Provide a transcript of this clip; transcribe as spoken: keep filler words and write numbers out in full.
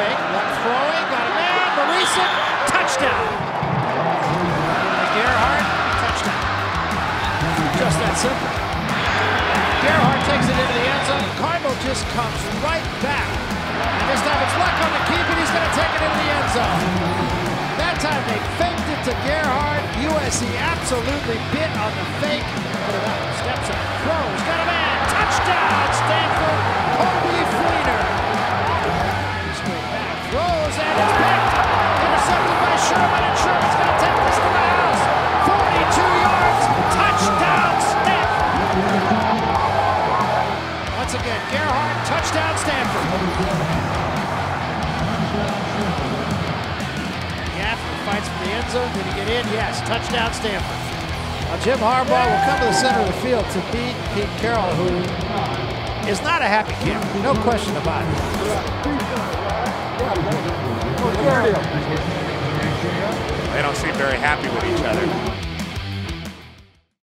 fake, Luck throwing, got a man, Morrison, touchdown! Gerhart, touchdown. Just that simple. Gerhart takes it into the end zone, Cardinal just comes right back. And this time it's Luck on the keep, and he's going to take it into the end zone. That time they faked it to Gerhart. U S C absolutely bit on the fake. Steps up, throws, got a man, touchdown! Stanford, holy fleener. Throws and it's picked. Intercepted by Sherman, and Sherman's going to take this to the house. forty-two yards, touchdown, Stanford. Once again, Gerhart, touchdown, Stanford. Gafford fights for the end zone. Did he get in? Yes, touchdown, Stanford. Now Jim Harbaugh will come to the center of the field to beat Pete Carroll, who is not a happy camper, no question about it. They don't seem very happy with each other.